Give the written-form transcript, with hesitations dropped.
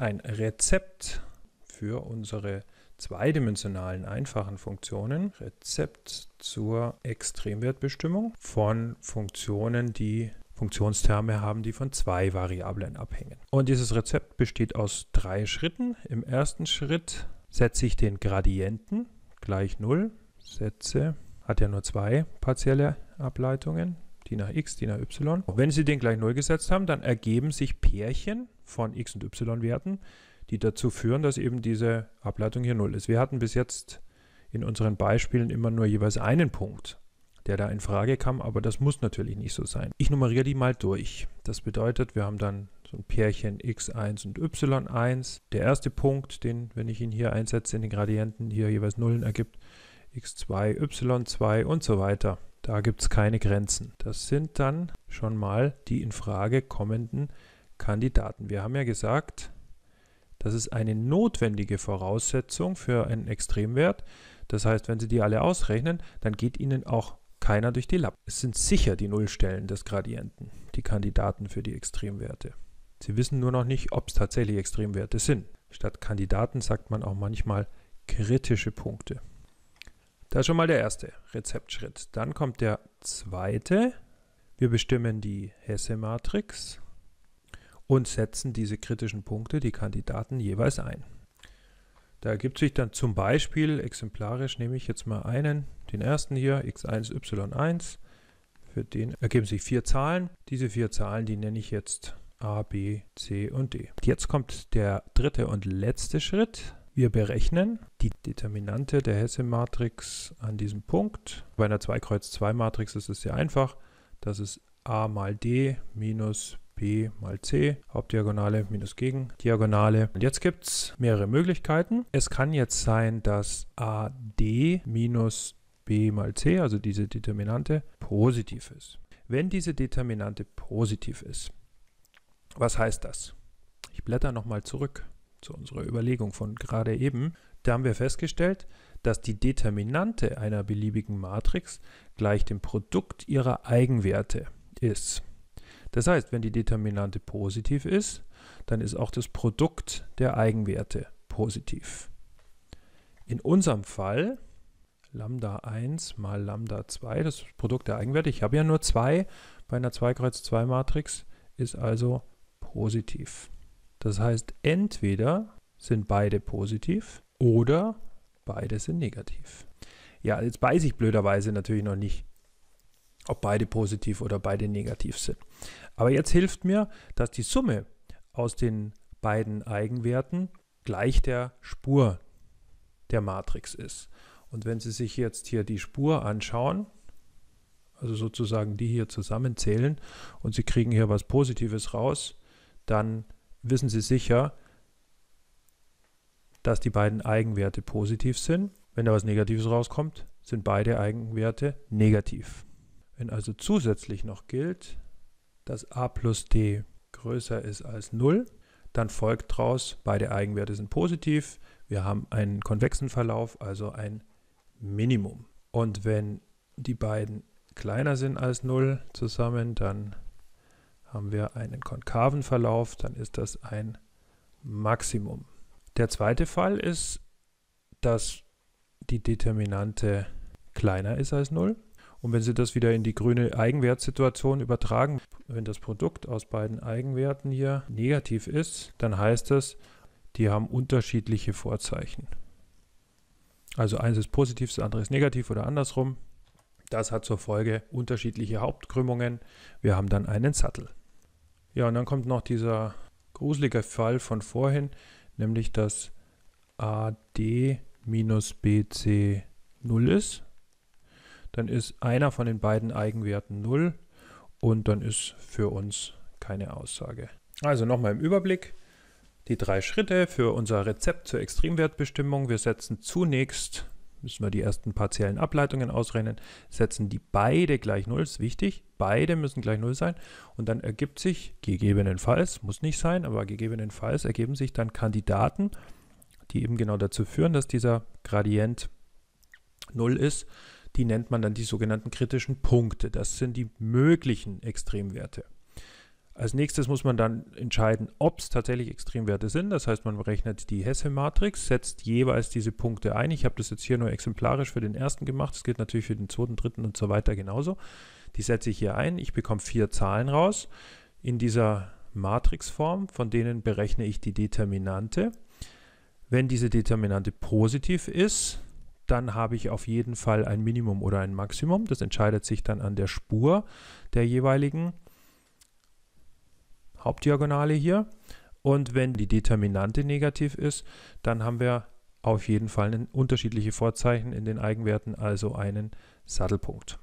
ein Rezept für unsere zweidimensionalen einfachen Funktionen. Rezept zur Extremwertbestimmung von Funktionen, die Funktionsterme haben, die von zwei Variablen abhängen. Und dieses Rezept besteht aus drei Schritten. Im ersten Schritt setze ich den Gradienten gleich 0. Setze, hat ja nur zwei partielle Ableitungen, die nach x, die nach y. Wenn Sie den gleich 0 gesetzt haben, dann ergeben sich Pärchen von x- und y-Werten, die dazu führen, dass eben diese Ableitung hier 0 ist. Wir hatten bis jetzt in unseren Beispielen immer nur jeweils einen Punkt, der da in Frage kam, aber das muss natürlich nicht so sein. Ich nummeriere die mal durch. Das bedeutet, wir haben dann so ein Pärchen x1 und y1. Der erste Punkt, den, wenn ich ihn hier einsetze in den Gradienten, hier jeweils Nullen ergibt, x2, y2 und so weiter. Da gibt es keine Grenzen. Das sind dann schon mal die in Frage kommenden Kandidaten. Wir haben ja gesagt, das ist eine notwendige Voraussetzung für einen Extremwert. Das heißt, wenn Sie die alle ausrechnen, dann geht Ihnen auch keiner durch die Lappen. Es sind sicher die Nullstellen des Gradienten, die Kandidaten für die Extremwerte. Sie wissen nur noch nicht, ob es tatsächlich Extremwerte sind. Statt Kandidaten sagt man auch manchmal kritische Punkte. Das ist schon mal der erste Rezeptschritt. Dann kommt der zweite. Wir bestimmen die Hesse-Matrix und setzen diese kritischen Punkte, die Kandidaten, jeweils ein. Da ergibt sich dann zum Beispiel, exemplarisch nehme ich jetzt mal einen, den ersten hier, x1, y1. Für den ergeben sich 4 Zahlen. Diese 4 Zahlen, die nenne ich jetzt a, b, c und d. Jetzt kommt der dritte und letzte Schritt. Wir berechnen die Determinante der Hesse-Matrix an diesem Punkt. Bei einer 2×2-Matrix ist es sehr einfach. Das ist a mal d minus b mal c, Hauptdiagonale minus Gegendiagonale. Und jetzt gibt es mehrere Möglichkeiten. Es kann jetzt sein, dass a d minus b mal c, also diese Determinante, positiv ist. Wenn diese Determinante positiv ist, was heißt das? Ich blätter nochmal zurück zu unserer Überlegung von gerade eben. Da haben wir festgestellt, dass die Determinante einer beliebigen Matrix gleich dem Produkt ihrer Eigenwerte ist. Das heißt, wenn die Determinante positiv ist, dann ist auch das Produkt der Eigenwerte positiv. In unserem Fall Lambda 1 mal Lambda 2, das Produkt der Eigenwerte, ich habe ja nur 2, bei einer 2×2-Matrix ist also positiv. Das heißt, entweder sind beide positiv oder beide sind negativ. Ja, jetzt weiß ich blöderweise natürlich noch nicht, ob beide positiv oder beide negativ sind. Aber jetzt hilft mir, dass die Summe aus den beiden Eigenwerten gleich der Spur der Matrix ist. Und wenn Sie sich jetzt hier die Spur anschauen, also sozusagen die hier zusammenzählen und Sie kriegen hier was Positives raus, dann wissen Sie sicher, dass die beiden Eigenwerte positiv sind. Wenn da was Negatives rauskommt, sind beide Eigenwerte negativ. Wenn also zusätzlich noch gilt, dass a plus d größer ist als 0, dann folgt daraus, beide Eigenwerte sind positiv. Wir haben einen konvexen Verlauf, also ein Minimum. Und wenn die beiden kleiner sind als 0 zusammen, dann haben wir einen konkaven Verlauf, dann ist das ein Maximum. Der zweite Fall ist, dass die Determinante kleiner ist als 0. Und wenn Sie das wieder in die grüne Eigenwertsituation übertragen, wenn das Produkt aus beiden Eigenwerten hier negativ ist, dann heißt das, die haben unterschiedliche Vorzeichen. Also eins ist positiv, das andere ist negativ oder andersrum. Das hat zur Folge unterschiedliche Hauptkrümmungen. Wir haben dann einen Sattel. Ja, und dann kommt noch dieser gruselige Fall von vorhin, nämlich dass AD minus BC 0 ist. Dann ist einer von den beiden Eigenwerten 0 und dann ist für uns keine Aussage. Also nochmal im Überblick die drei Schritte für unser Rezept zur Extremwertbestimmung. Wir setzen zunächst, müssen wir die ersten partiellen Ableitungen ausrechnen, setzen die beide gleich 0, ist wichtig, beide müssen gleich 0 sein und dann ergibt sich gegebenenfalls, muss nicht sein, aber gegebenenfalls ergeben sich dann Kandidaten, die eben genau dazu führen, dass dieser Gradient 0 ist. Die nennt man dann die sogenannten kritischen Punkte. Das sind die möglichen Extremwerte. Als nächstes muss man dann entscheiden, ob es tatsächlich Extremwerte sind. Das heißt, man berechnet die Hesse-Matrix, setzt jeweils diese Punkte ein. Ich habe das jetzt hier nur exemplarisch für den ersten gemacht. Das gilt natürlich für den zweiten, dritten und so weiter genauso. Die setze ich hier ein. Ich bekomme 4 Zahlen raus in dieser Matrixform. Von denen berechne ich die Determinante. Wenn diese Determinante positiv ist, dann habe ich auf jeden Fall ein Minimum oder ein Maximum. Das entscheidet sich dann an der Spur der jeweiligen Hauptdiagonale hier, und wenn die Determinante negativ ist, dann haben wir auf jeden Fall unterschiedliche Vorzeichen in den Eigenwerten, also einen Sattelpunkt.